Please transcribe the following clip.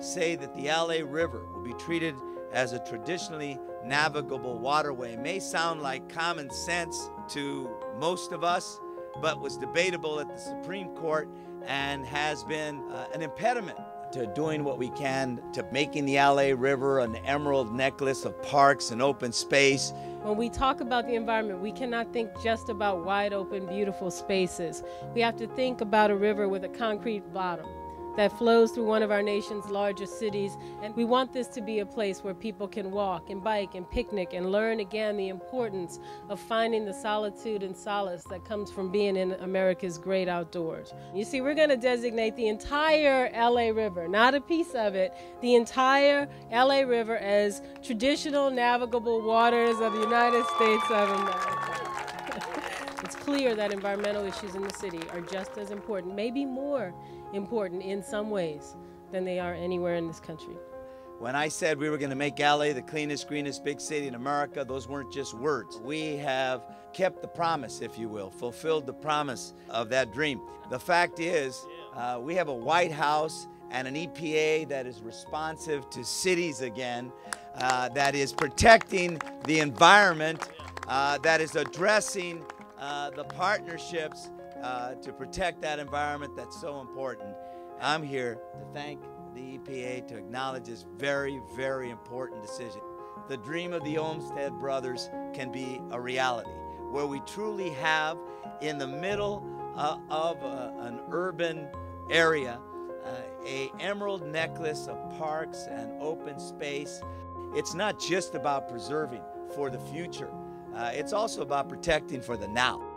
say that the LA River will be treated as a traditionally navigable waterway may sound like common sense to most of us, but was debatable at the Supreme Court and has been an impediment to doing what we can to making the LA River an emerald necklace of parks and open space. When we talk about the environment, we cannot think just about wide open, beautiful spaces. We have to think about a river with a concrete bottom that flows through one of our nation's largest cities. And we want this to be a place where people can walk and bike and picnic and learn again the importance of finding the solitude and solace that comes from being in America's great outdoors. You see, we're going to designate the entire LA River, not a piece of it, the entire LA River as traditional navigable waters of the United States of America. It's clear that environmental issues in the city are just as important, maybe more important in some ways than they are anywhere in this country. When I said we were going to make LA the cleanest, greenest big city in America, those weren't just words. We have kept the promise, if you will, fulfilled the promise of that dream. The fact is, we have a White House and an EPA that is responsive to cities again, that is protecting the environment, that is addressing the partnerships to protect that environment that's so important. I'm here to thank the EPA to acknowledge this very, very important decision. The dream of the Olmsted brothers can be a reality, where we truly have in the middle of an urban area a emerald necklace of parks and open space. It's not just about preserving for the future. It's also about protecting for the now.